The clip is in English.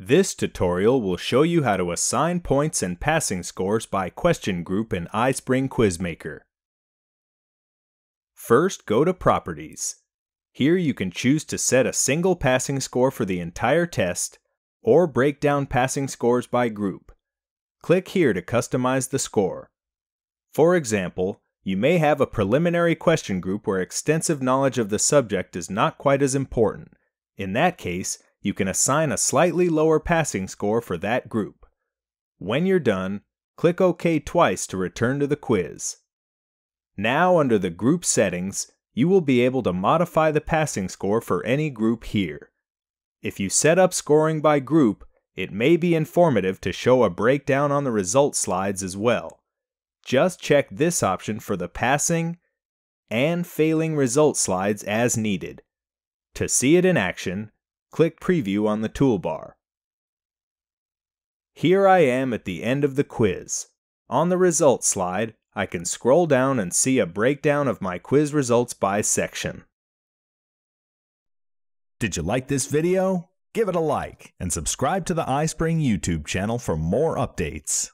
This tutorial will show you how to assign points and passing scores by question group in iSpring QuizMaker. First, go to Properties. Here you can choose to set a single passing score for the entire test, or break down passing scores by group. Click here to customize the score. For example, you may have a preliminary question group where extensive knowledge of the subject is not quite as important. In that case, you can assign a slightly lower passing score for that group. When you're done, click OK twice to return to the quiz. Now, under the group settings, you will be able to modify the passing score for any group here. If you set up scoring by group, it may be informative to show a breakdown on the results slides as well. Just check this option for the passing and failing results slides as needed. To see it in action, click Preview on the toolbar. Here I am at the end of the quiz. On the results slide, I can scroll down and see a breakdown of my quiz results by section. Did you like this video? Give it a like and subscribe to the iSpring YouTube channel for more updates.